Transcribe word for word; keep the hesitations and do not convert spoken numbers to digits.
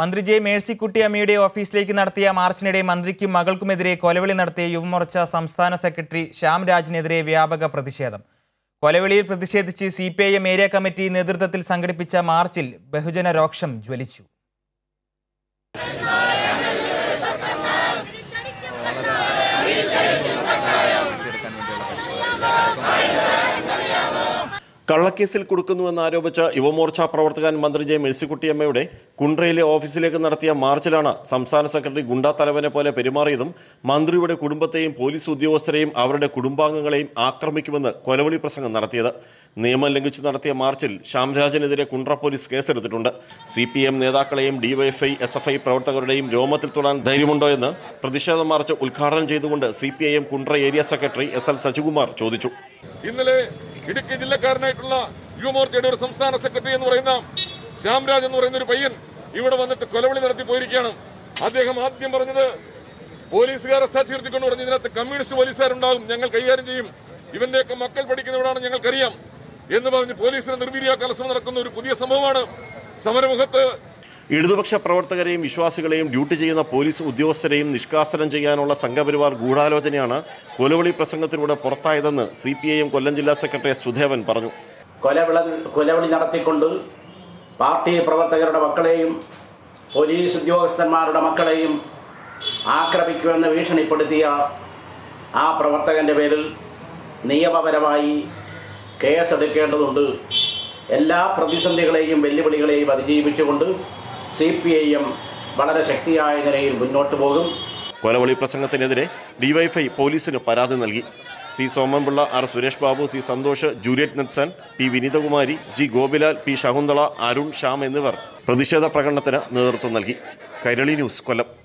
മന്ത്രി ജെ മേഴ്സിക്കുട്ടി അമ്മയുടെ ഓഫീസിലേക്ക് നടത്തിയ മാർച്ചിനിടെ മന്ത്രിക്കും മകൾക്കുമെതിരെ കൊലവിളി നടത്തിയ യുവമോർച്ച സംസ്ഥാന സെക്രട്ടറി ശ്യാം രാജിനെതിരെ വ്യാപക പ്രതിഷേധം. കൊലവിളിയിൽ പ്രതിഷേധിച്ച് C P I M area committee നേതൃത്വത്തിൽ സംഘടിപ്പിച്ച മാർച്ചിൽ ബഹുജന രോക്ഷം ജ്വലിച്ചു. കള്ളക്കേസിൽ കൊടുക്കുന്നുവെന്നാരോപിച്ച യുവമോർച്ച പ്രവർത്തകൻ മന്ത്രി ജെ മേഴ്സിക്കുട്ടിയമ്മയുടെ കുണ്ട്രയിലെ ഓഫീസിലേക്ക് നടത്തിയ മാർച്ചിലാണ് സംസ്ഥാന സെക്രട്ടറി ഗുണ്ടാ തലവനെ പോലെ പെരുമാറിയതും മന്ത്രിയുടെ കുടുംബത്തെയും പോലീസ് ഉദ്യോഗസ്ഥരെയും അവരുടെ കുടുംബാംഗങ്ങളെയും ആക്രമിക്കുമെന്ന് കൊലവിളി പ്രസംഗം നടത്തിയത്. നിയമം ലംഘിച്ച് നടത്തിയ മാർച്ചിൽ ശ്യാംരാജിനെതിരെ കുണ്ട്ര പോലീസ് കേസെടുത്തിട്ടുണ്ട്. സി പി എം നേതാക്കളെയും ഡിവൈഎഫ്ഐ എസ് എഫ് ഐ പ്രവർത്തകരുടെയും രോമത്തിൽ തൊടാൻ ധൈര്യമുണ്ടോ എന്ന് പ്രതിഷേധ മാർച്ച് ഉദ്ഘാടനം ചെയ്തുകൊണ്ട് C P I M Kundara area secretary S L Sajikumar ചോദിച്ചു. ഇന്നലെ ഇടുക്കി ജില്ലക്കാരനായിട്ടുള്ള യുവമോർച്ചയുടെ ഒരു സംസ്ഥാന സെക്രട്ടറി എന്ന് പറയുന്ന ശ്യാംരാജ് എന്ന് പറയുന്ന ഒരു പയ്യൻ ഇവിടെ വന്നിട്ട് കൊലവിളി നടത്തി പോയിരിക്കുകയാണ്. അദ്ദേഹം ആദ്യം പറഞ്ഞത് പോലീസുകാരെ സാക്ഷി നിർത്തിക്കൊണ്ട് പറഞ്ഞു, ഇതിനകത്ത് കമ്മ്യൂണിസ്റ്റ് പോലീസുകാരുണ്ടാകും, ഞങ്ങൾ കൈകാര്യം ചെയ്യും, ഇവന്റെയൊക്കെ മക്കൾ പഠിക്കുന്നവരാണ്, ഞങ്ങൾക്കറിയാം എന്ന് പറഞ്ഞ് പോലീസിനെ നിർവീര്യമാക്കാൻ ശ്രമം നടക്കുന്ന ഒരു പുതിയ സംഭവമാണ് സമരമുഖത്ത്. ഇടതുപക്ഷ പ്രവർത്തകരെയും വിശ്വാസികളെയും ഡ്യൂട്ടി ചെയ്യുന്ന പോലീസ് ഉദ്യോഗസ്ഥരെയും നിഷ്കാസനം ചെയ്യാനുള്ള സംഘപരിവാർ ഗൂഢാലോചനയാണ് കൊലവിളി പ്രസംഗത്തിലൂടെ പുറത്തായതെന്ന് C P I M Kollam ജില്ലാ സെക്രട്ടറി സുധേവൻ പറഞ്ഞു. കൊലവിളി നടത്തിക്കൊണ്ട് പാർട്ടി പ്രവർത്തകരുടെ മക്കളെയും പോലീസ് ഉദ്യോഗസ്ഥന്മാരുടെ മക്കളെയും ആക്രമിക്കുമെന്ന് ഭീഷണിപ്പെടുത്തിയ ആ പ്രവർത്തകൻ്റെ പേരിൽ നിയമപരമായി കേസെടുക്കേണ്ടതുണ്ട്. എല്ലാ പ്രതിസന്ധികളെയും വെല്ലുവിളികളെയും അതിജീവിച്ചുകൊണ്ട് സി പി ഐ എം വളരെ ശക്തിയായ നിലയിൽ മുന്നോട്ട് പോകും. കൊലവിളി പ്രസംഗത്തിനെതിരെ ഡിവൈഎഫ്ഐ പോലീസിന് പരാതി നൽകി. C Somanpillai, R Suresh Babu, C Santhosh, Juliet Nelson, P Vineethakumari, G Gopilal, P Shakunthala, Arun, Shyam എന്നിവർ പ്രതിഷേധ പ്രകടനത്തിന് നേതൃത്വം നൽകി. കൈരളി ന്യൂസ്, കൊല്ലം.